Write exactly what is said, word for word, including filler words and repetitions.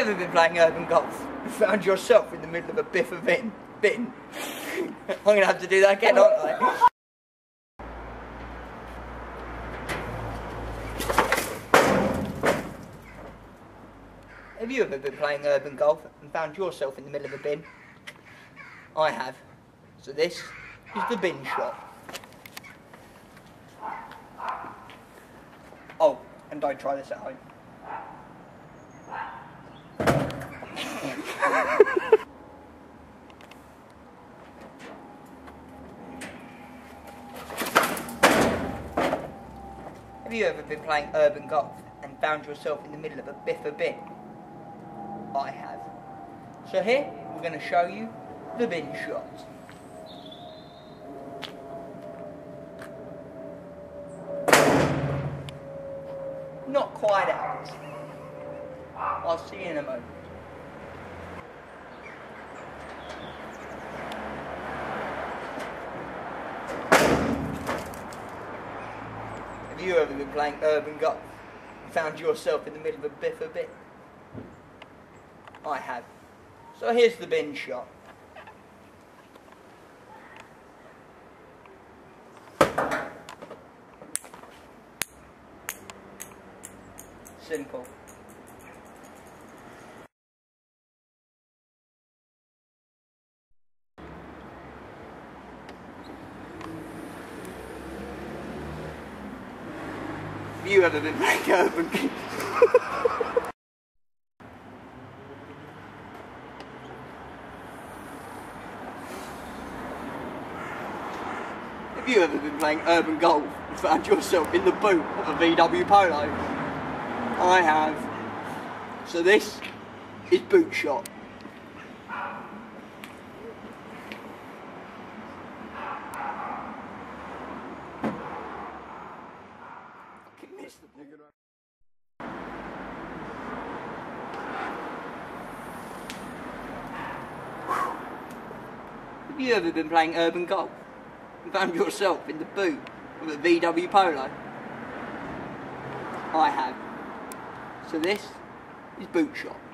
ever been playing urban golf and found yourself in the middle of a Biffa bin? bin. I'm going to have to do that again, aren't I? Have you ever been playing urban golf and found yourself in the middle of a bin? I have. So this is the bin shot. Oh, and don't try this at home. Have you ever been playing urban golf and found yourself in the middle of a Biffa bin? I have. So here we're going to show you the bin shot. Not quite out. I'll see you in a moment. Have you ever been playing urban golf and found yourself in the middle of a Biffa bin? I have. So here's the bin shot. Simple. Have you ever been playing urban golf? Have you ever been playing urban golf and found yourself in the boot of a V W Polo? I have. So this is boot shot. Have you ever been playing urban golf and found yourself in the boot of a V W Polo? I have. So this is boot shot.